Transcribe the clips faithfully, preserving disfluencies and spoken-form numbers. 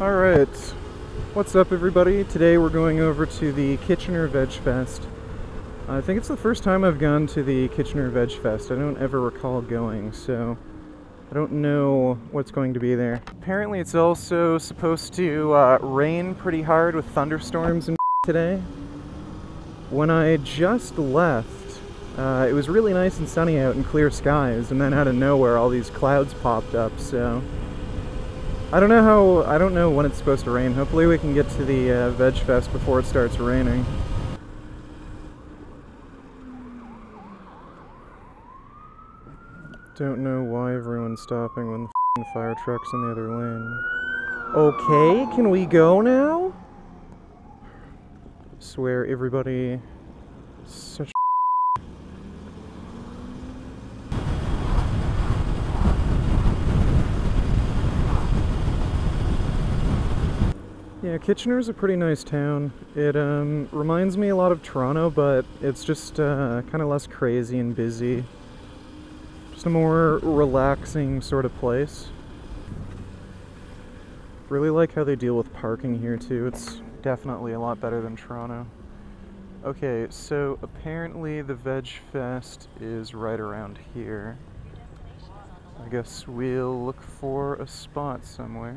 All right, what's up everybody? Today we're going over to the Kitchener Veg Fest. I think it's the first time I've gone to the Kitchener Veg Fest. I don't ever recall going, so I don't know what's going to be there. Apparently it's also supposed to uh, rain pretty hard with thunderstorms and today. When I just left, uh, it was really nice and sunny out and clear skies, and then out of nowhere all these clouds popped up, so I don't know how, I don't know when it's supposed to rain. Hopefully we can get to the uh, Veg Fest before it starts raining. Don't know why everyone's stopping when the f***ing fire truck's in the other lane. Okay, can we go now? I swear everybody is such Yeah, Kitchener's a pretty nice town. It um, reminds me a lot of Toronto, but it's just uh, kind of less crazy and busy. Just a more relaxing sort of place. Really like how they deal with parking here too. It's definitely a lot better than Toronto. Okay, so apparently the Veg Fest is right around here. I guess we'll look for a spot somewhere.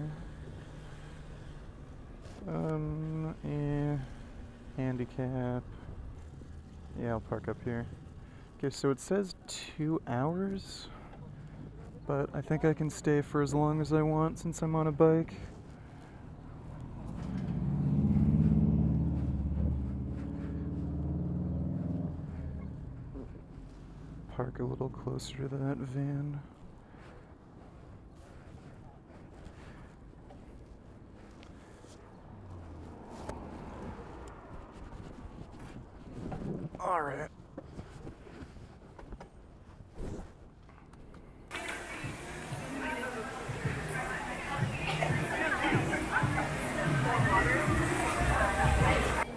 Um, yeah, handicap, yeah, I'll park up here. Okay, so it says two hours, but I think I can stay for as long as I want since I'm on a bike. Park a little closer to that van. All right.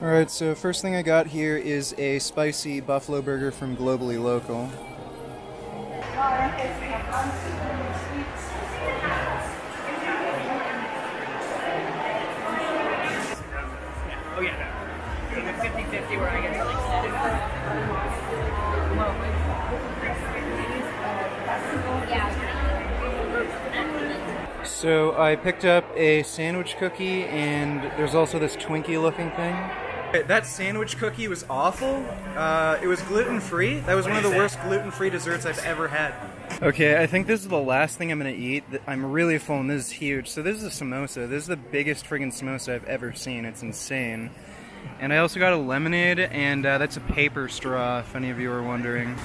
All right, so first thing I got here is a spicy buffalo burger from Globally Local. Oh yeah. fifty fifty where I get like different. So I picked up a sandwich cookie and there's also this Twinkie looking thing. That sandwich cookie was awful. Uh, it was gluten-free. That was one of the worst gluten-free desserts I've ever had. Okay, I think this is the last thing I'm gonna eat. I'm really full and this is huge. So this is a samosa. This is the biggest friggin' samosa I've ever seen. It's insane. And I also got a lemonade, and uh, that's a paper straw, if any of you were wondering.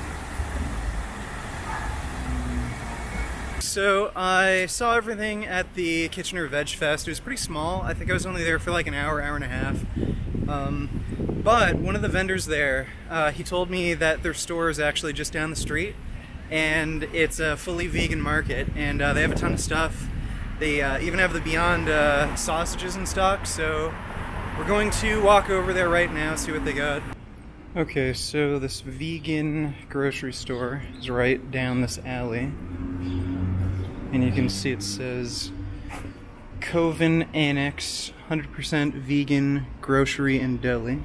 So I saw everything at the Kitchener Veg Fest. It was pretty small. I think I was only there for like an hour, hour and a half. Um, but one of the vendors there, uh, he told me that their store is actually just down the street, and it's a fully vegan market, and uh, they have a ton of stuff. They uh, even have the Beyond uh, sausages in stock, so we're going to walk over there right now, see what they got. Okay, so this vegan grocery store is right down this alley. And you can see it says Coven Annex, one hundred percent vegan grocery and deli.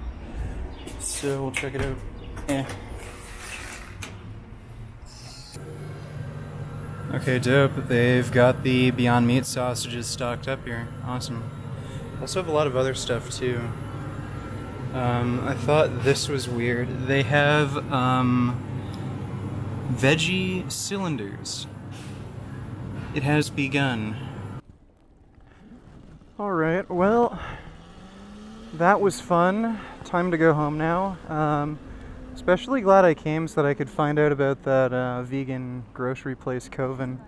So we'll check it out. Eh. Okay, dope. They've got the Beyond Meat sausages stocked up here. Awesome. Also have a lot of other stuff too. Um, I thought this was weird. They have um, veggie cylinders. It has begun. Alright, well, that was fun. Time to go home now. Um, especially glad I came so that I could find out about that uh, vegan grocery place, Coven.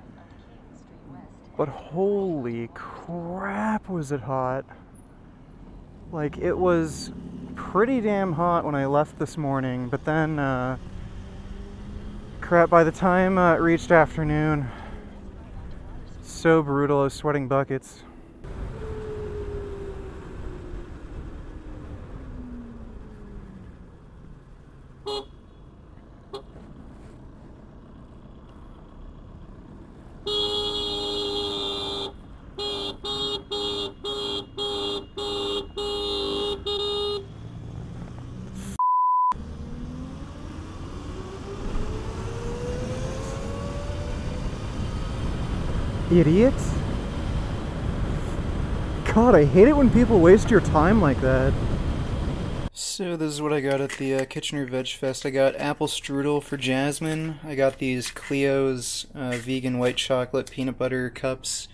But holy crap was it hot. Like, it was pretty damn hot when I left this morning, but then, uh, crap, by the time uh, it reached afternoon, so brutal, I was sweating buckets. Idiots. God, I hate it when people waste your time like that. So this is what I got at the uh, Kitchener Veg Fest. I got apple strudel for Jasmine. I got these Cleo's uh, vegan white chocolate peanut butter cups.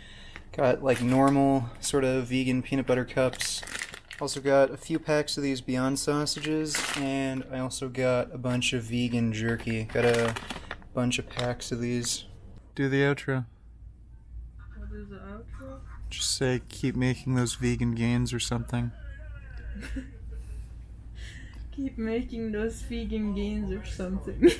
Got like normal sort of vegan peanut butter cups. Also got a few packs of these Beyond sausages, and I also got a bunch of vegan jerky. Got a bunch of packs of these. Do the outro. What is the outro? Just say keep making those vegan gains or something. Keep making those vegan gains or something.